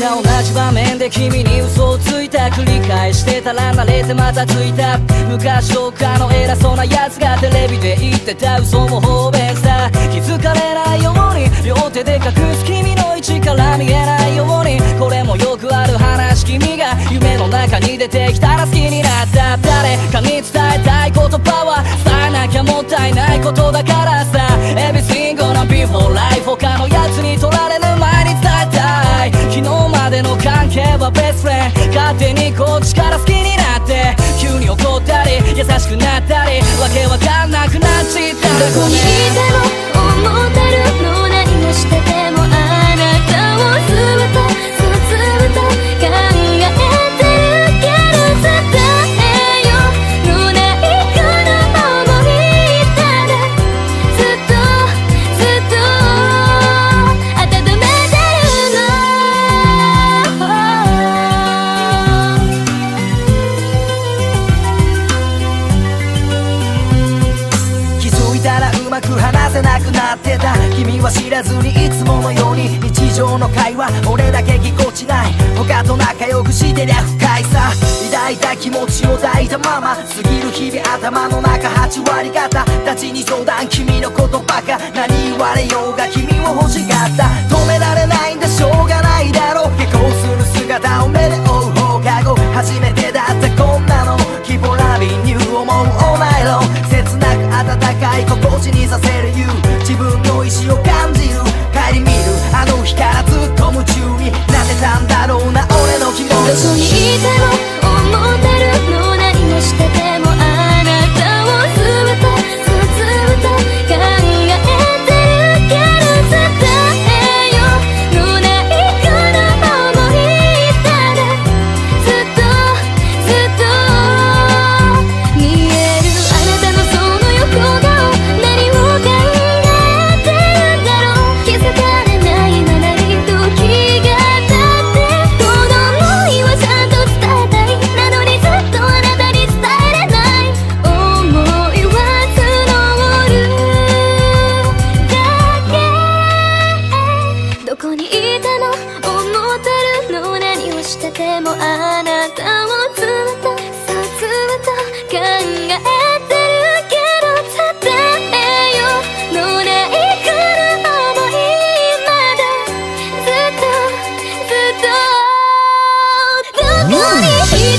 同じ場面で君に嘘をついた、繰り返してたら慣れてまたついた。昔どっかの偉そうなやつがテレビで言ってた嘘も方便さ。気づかれないように両手で隠す君の位置から見えないように。これもよくある話、君が夢の中に出てきたら好きになった。誰かに伝えたい言葉は伝えなきゃもったいないことだからさ。 Everything gonna be for life、 他のやつに取られる前に伝えたい。昨日までの関係はベストフレンド、勝手にこっちから好きになって、急に怒ったり優しくなったり、わけわかんなくなっちったんだ。どこにいても思ってるの、何もしててもあなたをずっと考えてるけど、伝えようのないことも言ったら、ずっと温めて話せなくなってた。君は知らずにいつものように日常の会話、俺だけぎこちない。他と仲良くしてりゃ不快さ。抱いた気持ちを抱いたまま過ぎる日々、頭の中8割方たちに相談、君のことばか。何言われようが君を欲しがった。止められないんだ、しょうがないだろう。下校する姿を目で追う放課後、初めてだったこんなの。キボラビニュー思うオナイロ、切なく温かい心地にさせる You、 自分の意志を感じる。帰り見るあの日からずっと夢中になってたんだろうな、俺の気持ち。どこにいても思ってるの、何もしててもあなたをずっと考えてるけど、伝えようのないことも言ったら、ずっと見えるあなたのその横顔、どこにい